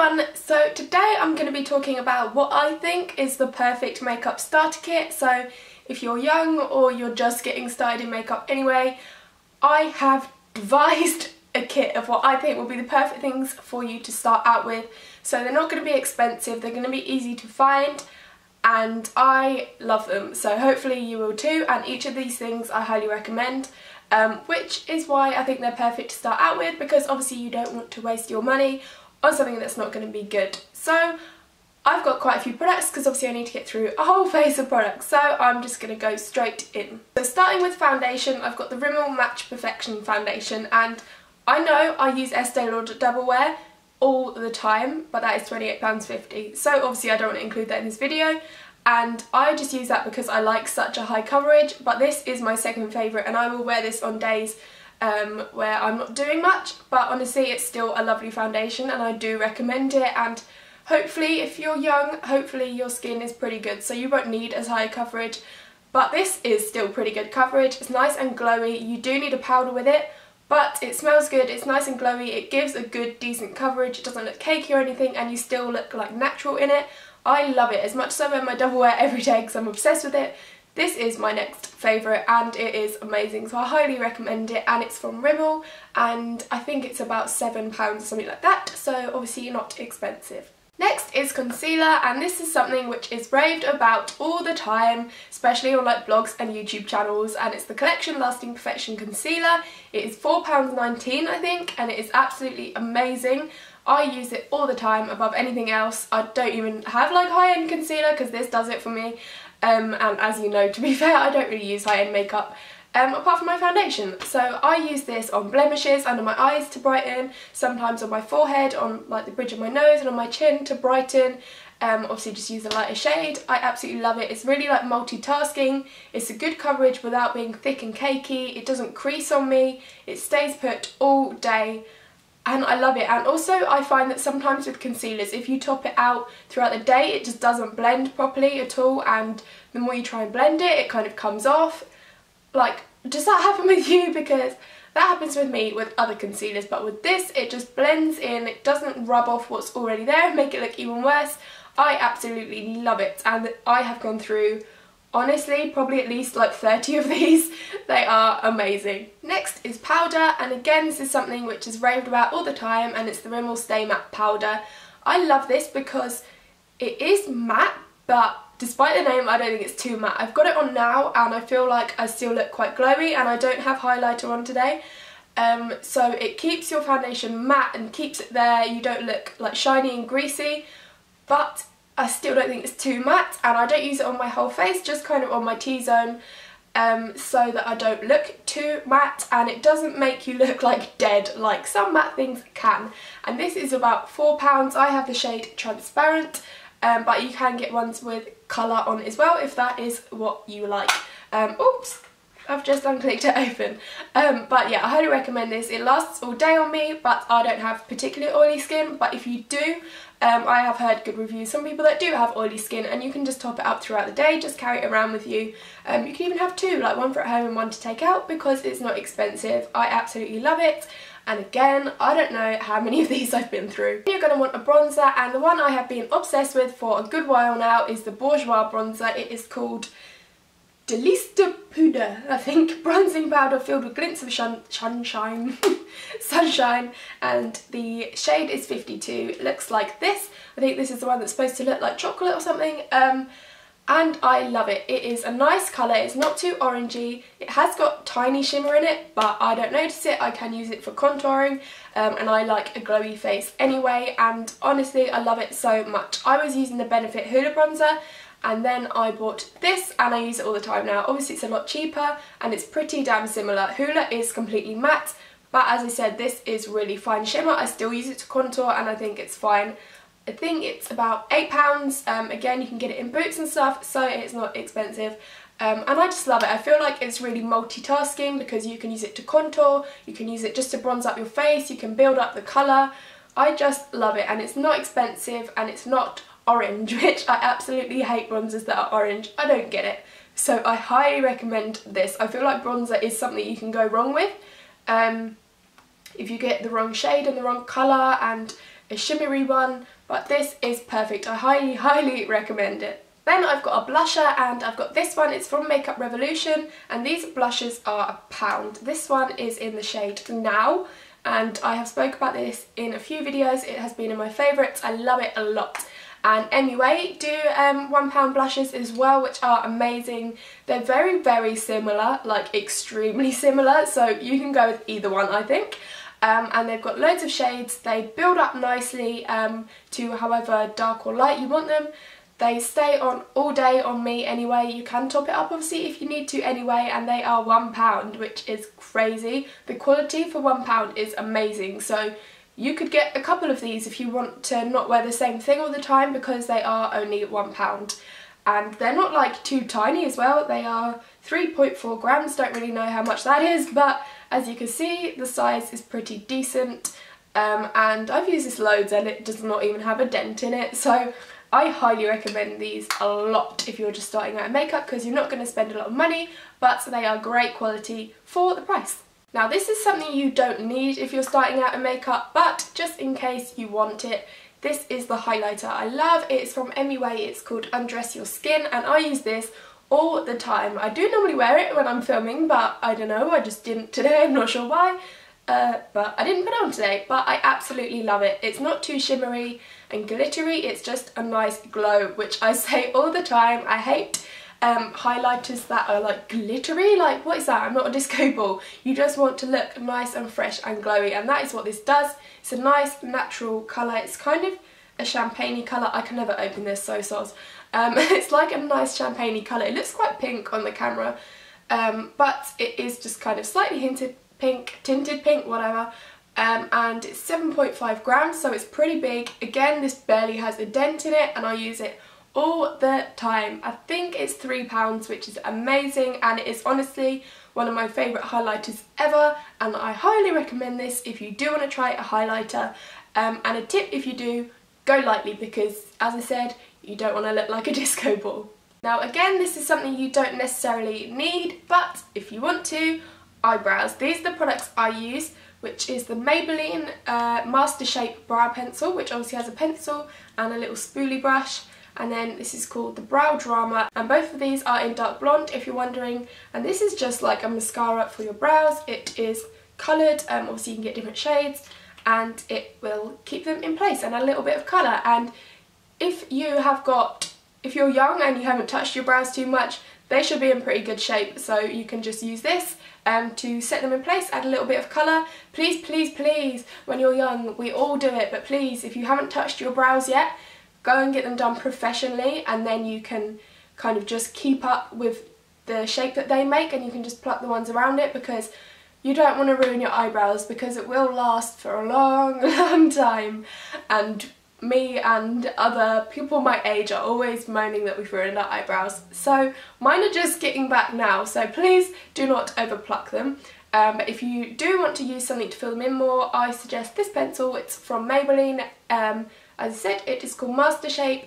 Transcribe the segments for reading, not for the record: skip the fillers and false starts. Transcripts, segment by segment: everyone, so today I'm going to be talking about what I think is the perfect makeup starter kit. So if you're young or you're just getting started in makeup anyway, I have devised a kit of what I think will be the perfect things for you to start out with. So they're not going to be expensive, they're going to be easy to find, and I love them, so hopefully you will too. And each of these things I highly recommend, which is why I think they're perfect to start out with, because obviously you don't want to waste your money on something that's not going to be good. So I've got quite a few products because obviously I need to get through a whole face of products, so I'm just going to go straight in. So starting with foundation, I've got the Rimmel Match Perfection Foundation, and I know I use Estee Lauder Double Wear all the time, but that is £28.50, so obviously I don't want to include that in this video, and I just use that because I like such a high coverage. But this is my second favourite, and I will wear this on days where I'm not doing much, but honestly it's still a lovely foundation and I do recommend it. And hopefully, if you're young, hopefully your skin is pretty good, so you won't need as high coverage, but this is still pretty good coverage. It's nice and glowy. You do need a powder with it, but it smells good, it's nice and glowy, it gives a good decent coverage, it doesn't look cakey or anything, and you still look like natural in it. I love it, as much as I wear my Double Wear every day because I'm obsessed with it, this is my next favourite and it is amazing, so I highly recommend it. And it's from Rimmel, and I think it's about £7 or something like that, so obviously not expensive. Next is concealer, and this is something which is raved about all the time, especially on like blogs and YouTube channels, and it's the Collection Lasting Perfection Concealer. It is £4.19 I think, and it is absolutely amazing. I use it all the time above anything else. I don't even have like high-end concealer because this does it for me, and as you know, to be fair, I don't really use high-end makeup apart from my foundation. So I use this on blemishes, under my eyes to brighten, sometimes on my forehead, on like the bridge of my nose and on my chin to brighten. Obviously just use a lighter shade. I absolutely love it. It's really like multitasking. It's a good coverage without being thick and cakey. It doesn't crease on me. It stays put all day. And I love it. And also I find that sometimes with concealers, if you top it out throughout the day, it just doesn't blend properly at all. And the more you try and blend it, it kind of comes off. Like, does that happen with you? Because that happens with me with other concealers, but with this it just blends in, it doesn't rub off what's already there and make it look even worse. I absolutely love it, and I have gone through honestly probably at least like 30 of these. They are amazing. Next is powder, and again this is something which is raved about all the time, and it's the Rimmel Stay Matte Powder. I love this because it is matte, but despite the name, I don't think it's too matte. I've got it on now and I feel like I still look quite glowy, and I don't have highlighter on today. So it keeps your foundation matte and keeps it there. You don't look like shiny and greasy, but I still don't think it's too matte, and I don't use it on my whole face, just kind of on my T-zone, so that I don't look too matte, and it doesn't make you look like dead like some matte things can. And this is about £4. I have the shade Transparent. But you can get ones with colour on as well if that is what you like. Oops, I've just unclicked it open. But yeah, I highly recommend this. It lasts all day on me, but I don't have particularly oily skin. But if you do, I have heard good reviews from people that do have oily skin, and you can just top it up throughout the day, just carry it around with you. You can even have two, like one for at home and one to take out, because it's not expensive. I absolutely love it. And again, I don't know how many of these I've been through. You're going to want a bronzer, and the one I have been obsessed with for a good while now is the Bourjois bronzer. It is called Deliste Poudre, I think. Bronzing powder filled with glints of sunshine, and the shade is 52. It looks like this. I think this is the one that's supposed to look like chocolate or something. And I love it. It is a nice colour, it's not too orangey, it has got tiny shimmer in it, but I don't notice it. I can use it for contouring, and I like a glowy face anyway, and honestly I love it so much. I was using the Benefit Hoola Bronzer, and then I bought this, and I use it all the time now. Obviously it's a lot cheaper, and it's pretty damn similar. Hoola is completely matte, but as I said, this is really fine shimmer. I still use it to contour, and I think it's fine. I think it's about £8. Again, you can get it in Boots and stuff, so it's not expensive. And I just love it. I feel like it's really multitasking, because you can use it to contour, you can use it just to bronze up your face, you can build up the colour. I just love it, and it's not expensive, and it's not orange, which I absolutely hate bronzers that are orange. I don't get it. So I highly recommend this. I feel like bronzer is something you can go wrong with. If you get the wrong shade and the wrong colour, and a shimmery one, but this is perfect. I highly recommend it. Then I've got a blusher, and I've got this one. It's from Makeup Revolution, and these blushes are £1. This one is in the shade Now, and I have spoke about this in a few videos. It has been in my favourites. I love it a lot. And MUA do £1 blushes as well, which are amazing. They're very similar, like extremely similar, so you can go with either one, I think. And they've got loads of shades. They build up nicely to however dark or light you want them. They stay on all day on me anyway. You can top it up obviously if you need to anyway, and they are £1, which is crazy. The quality for £1 is amazing, so you could get a couple of these if you want to not wear the same thing all the time, because they are only £1. And they're not like too tiny as well. They are 3.4 grams. Don't really know how much that is, but as you can see, the size is pretty decent. And I've used this loads, and it does not even have a dent in it. So I highly recommend these a lot if you're just starting out in makeup, because you're not going to spend a lot of money, but they are great quality for the price. Now, this is something you don't need if you're starting out in makeup, but just in case you want it, this is the highlighter I love. It's from Emmy Way. It's called Undress Your Skin, and I use this all the time. I do normally wear it when I'm filming, but I don't know, I just didn't today. I'm not sure why, but I didn't put it on today, but I absolutely love it. It's not too shimmery and glittery. It's just a nice glow, which I say all the time. I hate highlighters that are like glittery. Like, what is that? I'm not a disco ball. You just want to look nice and fresh and glowy, and that is what this does. It's a nice natural colour. It's kind of a champagne-y colour. I can never open this, so soz. It's like a nice champagne-y colour. It looks quite pink on the camera, but it is just kind of slightly hinted pink, tinted pink, whatever. And it's 7.5 grams, so it's pretty big. Again, this barely has a dent in it, and I use it all the time. I think it's £3, which is amazing, and it is honestly one of my favourite highlighters ever, and I highly recommend this if you do want to try a highlighter. And a tip, if you do, go lightly, because as I said, you don't want to look like a disco ball. Now again, this is something you don't necessarily need, but if you want to, eyebrows. These are the products I use, which is the Maybelline Master Shape Brow Pencil, which obviously has a pencil and a little spoolie brush. And then this is called the Brow Drama, and both of these are in dark blonde if you're wondering, and this is just like a mascara for your brows. It is coloured, obviously you can get different shades, and it will keep them in place and a little bit of colour. And if you're young and you haven't touched your brows too much, they should be in pretty good shape, so you can just use this to set them in place, add a little bit of colour. Please, please, please, when you're young, we all do it, but please, if you haven't touched your brows yet, go and get them done professionally, and then you can kind of just keep up with the shape that they make, and you can just pluck the ones around it, because you don't want to ruin your eyebrows, because it will last for a long time. And me and other people my age are always moaning that we've ruined our eyebrows, so mine are just getting back now, so please do not overpluck them. But if you do want to use something to fill them in more, I suggest this pencil. It's from Maybelline. As I said, it is called Master Shape,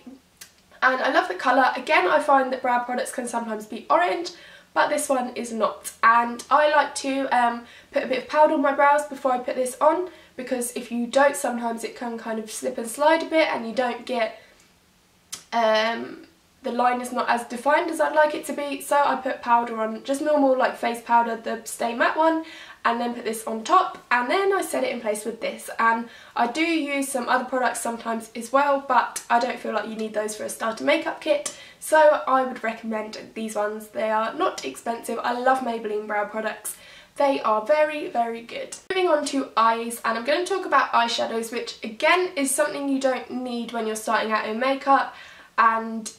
and I love the colour. Again, I find that brow products can sometimes be orange, but this one is not. And I like to put a bit of powder on my brows before I put this on, because if you don't, sometimes it can kind of slip and slide a bit, and you don't get, the line is not as defined as I'd like it to be. So I put powder on, just normal like face powder, the Stay Matte one, and then put this on top, and then I set it in place with this. And I do use some other products sometimes as well, but I don't feel like you need those for a starter makeup kit, so I would recommend these ones. They are not expensive. I love Maybelline brow products. They are very good. Moving on to eyes, and I'm going to talk about eyeshadows, which again is something you don't need when you're starting out in makeup, and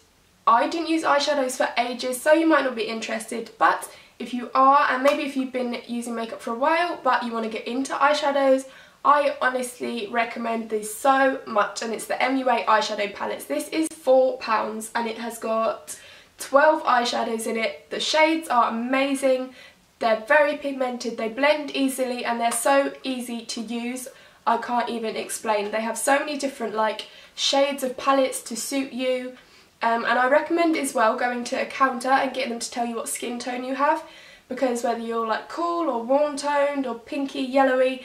I didn't use eyeshadows for ages, so you might not be interested, but if you are, and maybe if you've been using makeup for a while but you want to get into eyeshadows, I honestly recommend these so much, and it's the MUA Eyeshadow Palettes. This is £4, and it has got 12 eyeshadows in it. The shades are amazing. They're very pigmented, they blend easily, and they're so easy to use. I can't even explain. They have so many different like shades of palettes to suit you. And I recommend as well going to a counter and getting them to tell you what skin tone you have, because whether you're like cool or warm toned or pinky, yellowy,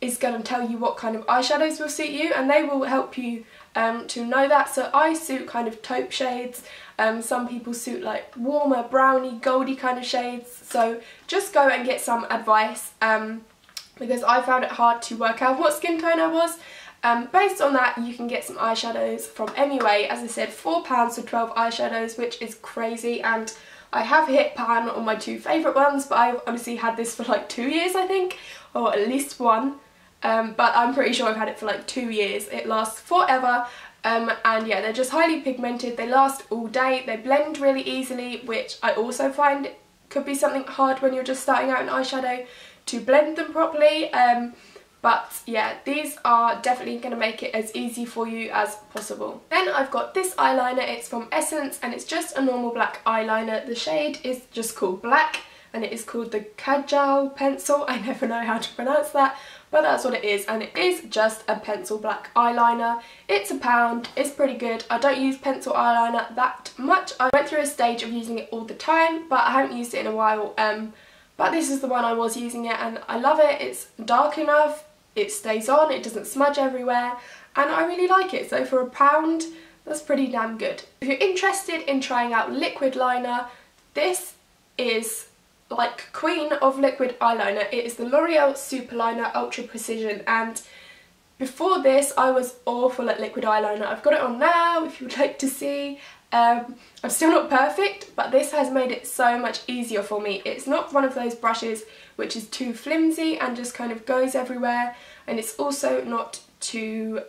is going to tell you what kind of eyeshadows will suit you, and they will help you to know that. So I suit kind of taupe shades, some people suit like warmer, browny, goldy kind of shades. So just go and get some advice because I found it hard to work out what skin tone I was. Based on that, you can get some eyeshadows from MUA. As I said, £4 for 12 eyeshadows, which is crazy, and I have hit pan on my two favourite ones, but I've honestly had this for like 2 years, I think, or at least one. But I'm pretty sure I've had it for like 2 years. It lasts forever, and yeah, they're just highly pigmented. They last all day. They blend really easily, which I also find could be something hard when you're just starting out in eyeshadow to blend them properly. But yeah, these are definitely going to make it as easy for you as possible. Then I've got this eyeliner. It's from Essence, and it's just a normal black eyeliner. The shade is just called Black, and it is called the Kajal Pencil. I never know how to pronounce that, but that's what it is, and it is just a pencil black eyeliner. It's £1, it's pretty good. I don't use pencil eyeliner that much. I went through a stage of using it all the time, but I haven't used it in a while. But this is the one I was using it, and I love it. It's dark enough, it stays on, it doesn't smudge everywhere, and I really like it. So for £1, that's pretty damn good. If you're interested in trying out liquid liner, this is like queen of liquid eyeliner. It is the L'Oreal Super Liner Ultra Precision, and before this I was awful at liquid eyeliner. I've got it on now if you'd like to see. I'm still not perfect, but this has made it so much easier for me. It's not one of those brushes which is too flimsy and just kind of goes everywhere, and it's also not too,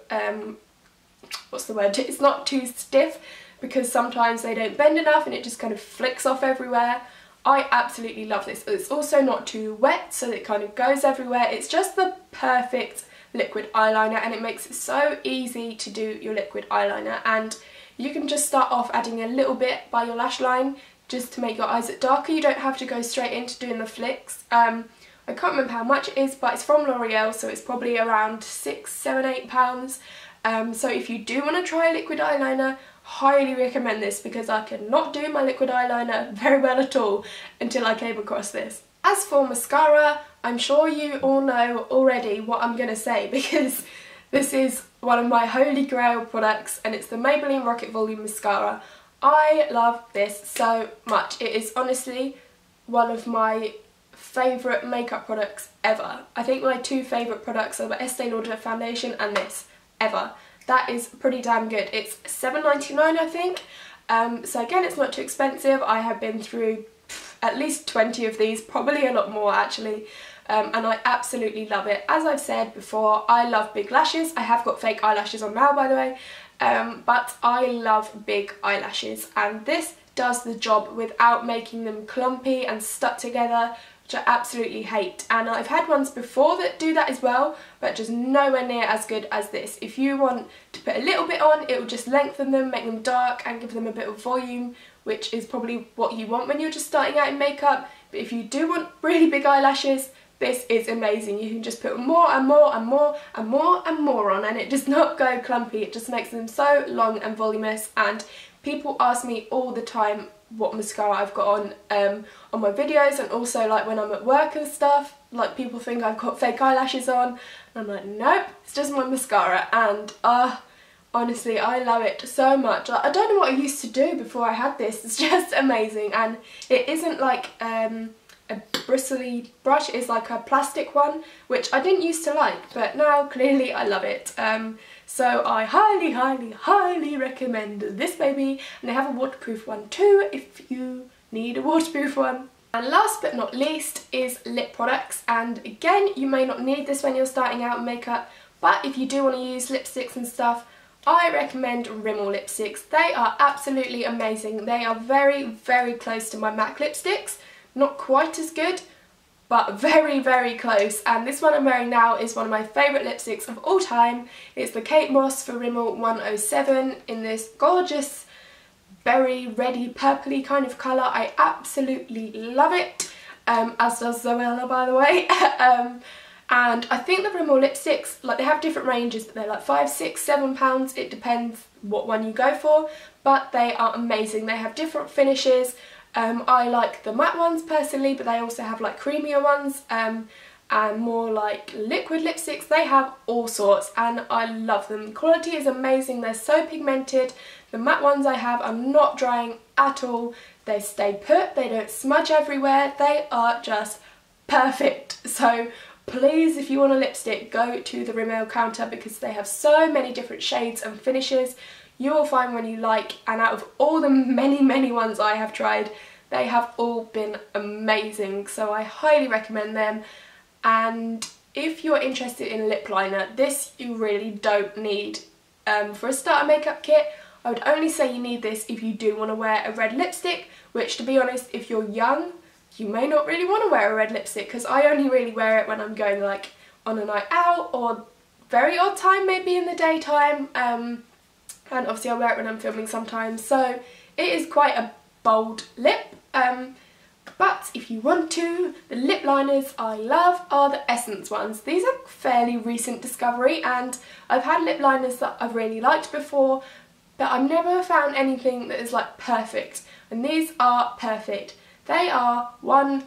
what's the word, it's not too stiff, because sometimes they don't bend enough and it just kind of flicks off everywhere. I absolutely love this. It's also not too wet, so it kind of goes everywhere. It's just the perfect liquid eyeliner, and it makes it so easy to do your liquid eyeliner. And you can just start off adding a little bit by your lash line just to make your eyes look darker. You don't have to go straight into doing the flicks. I can't remember how much it is, but it's from L'Oreal, so it's probably around £6, £7, £8. So if you do want to try liquid eyeliner, highly recommend this, because I could not do my liquid eyeliner very well at all until I came across this. As for mascara, I'm sure you all know already what I'm going to say, because this is one of my holy grail products, and it's the Maybelline Rocket Volume Mascara. I love this so much. It is honestly one of my favourite makeup products ever. I think my two favourite products are the Estee Lauder Foundation and this. Ever. That is pretty damn good. It's £7.99, I think. So again, it's not too expensive. I have been through at least 20 of these, probably a lot more actually, and I absolutely love it. As I've said before, I love big lashes. I have got fake eyelashes on now, by the way, but I love big eyelashes, and this does the job without making them clumpy and stuck together, which I absolutely hate. And I've had ones before that do that as well, but just nowhere near as good as this. If you want to put a little bit on, it will just lengthen them, make them dark, and give them a bit of volume, which is probably what you want when you're just starting out in makeup. But if you do want really big eyelashes, this is amazing. You can just put more and more and more and more and more on, and it does not go clumpy. It just makes them so long and voluminous. And people ask me all the time what mascara I've got on my videos, and also like when I'm at work and stuff, like people think I've got fake eyelashes on, and I'm like, nope, it's just my mascara. And honestly, I love it so much. Like, I don't know what I used to do before I had this. It's just amazing, and it isn't like a bristly brush. It's like a plastic one, which I didn't used to like, but now clearly I love it. So I highly, highly, highly recommend this baby, and they have a waterproof one too if you need a waterproof one. And last but not least is lip products, and again, you may not need this when you're starting out in makeup, but if you do want to use lipsticks and stuff, I recommend Rimmel lipsticks. They are absolutely amazing. They are very, very close to my MAC lipsticks. Not quite as good, but very, very close. And this one I'm wearing now is one of my favourite lipsticks of all time. It's the Kate Moss for Rimmel 107 in this gorgeous berry, reddy, purpley kind of colour. I absolutely love it, as does Zoella, by the way. And I think the Rimmel lipsticks, like, they have different ranges, but they're like £5, £6, £7. It depends what one you go for, but they are amazing. They have different finishes. I like the matte ones personally, but they also have like creamier ones, and more like liquid lipsticks. They have all sorts and I love them. Quality is amazing, they're so pigmented. The matte ones I have are not drying at all. They stay put, they don't smudge everywhere, they are just perfect. So please, if you want a lipstick, go to the Rimmel counter because they have so many different shades and finishes. You will find one you like, and out of all the many ones I have tried, they have all been amazing, so I highly recommend them. And if you're interested in a lip liner, this you really don't need. For a starter makeup kit, I would only say you need this if you do want to wear a red lipstick, which, to be honest, if you're young, you may not really want to wear a red lipstick, because I only really wear it when I'm going like on a night out or very odd time, maybe in the daytime, and obviously I wear it when I'm filming sometimes, so it is quite a bold lip. But if you want to, the lip liners I love are the Essence ones. These are fairly recent discovery and I've had lip liners that I've really liked before, but I've never found anything that is like perfect, and these are perfect. They are £1.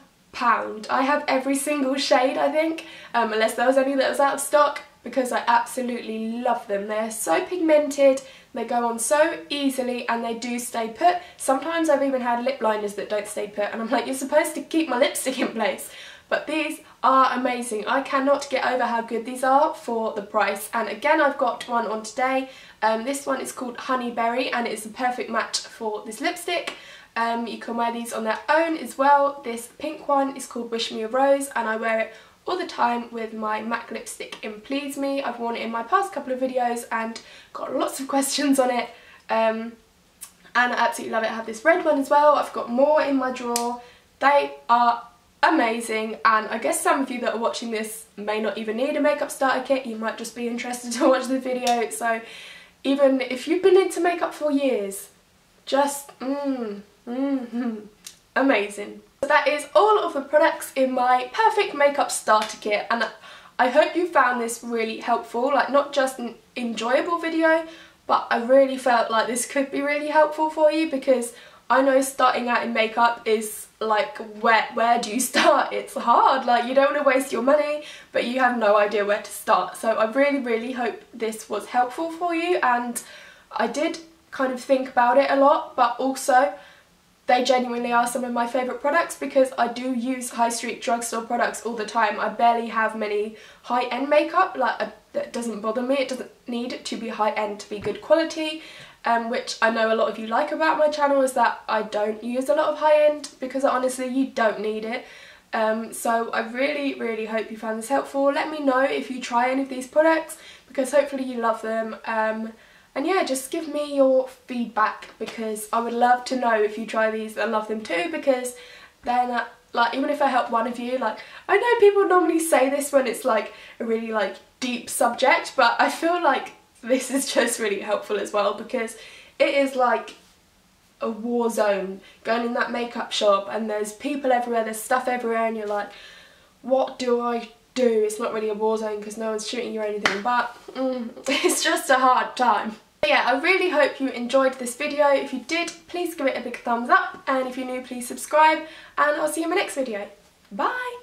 I have every single shade, I think, unless there was any that was out of stock, because I absolutely love them. They're so pigmented, they go on so easily, and they do stay put. Sometimes I've even had lip liners that don't stay put and I'm like, you're supposed to keep my lipstick in place. But these are amazing. I cannot get over how good these are for the price. And again, I've got one on today. This one is called Honey Berry and it's a perfect match for this lipstick. You can wear these on their own as well. This pink one is called Wish Me a Rose and I wear it all the time with my MAC lipstick in Please Me. I've worn it in my past couple of videos and got lots of questions on it, and I absolutely love it. I have this red one as well. I've got more in my drawer. They are amazing, and I guess some of you that are watching this may not even need a makeup starter kit. You might just be interested to watch the video, so even if you've been into makeup for years, just amazing. So that is all of the products in my perfect makeup starter kit, and I hope you found this really helpful, like not just an enjoyable video, but I really felt like this could be really helpful for you, because I know starting out in makeup is like, where do you start? It's hard, like you don't want to waste your money, but you have no idea where to start. So I really hope this was helpful for you, and I did kind of think about it a lot, but also they genuinely are some of my favourite products because I do use high street drugstore products all the time. I barely have many high-end makeup, like that doesn't bother me. It doesn't need to be high-end to be good quality, which I know a lot of you like about my channel, is that I don't use a lot of high-end because honestly you don't need it. So I really hope you found this helpful. Let me know if you try any of these products because hopefully you love them. And yeah, just give me your feedback because I would love to know if you try these and love them too, because then like even if I help one of you, like I know people normally say this when it's like a really like deep subject, but I feel like this is just really helpful as well because it is like a war zone going in that makeup shop, and there's people everywhere, there's stuff everywhere, and you're like, what do I do? It's not really a war zone because no one's shooting you or anything, but it's just a hard time. But yeah, I really hope you enjoyed this video. If you did, please give it a big thumbs up, and if you're new, please subscribe, and I'll see you in my next video. Bye!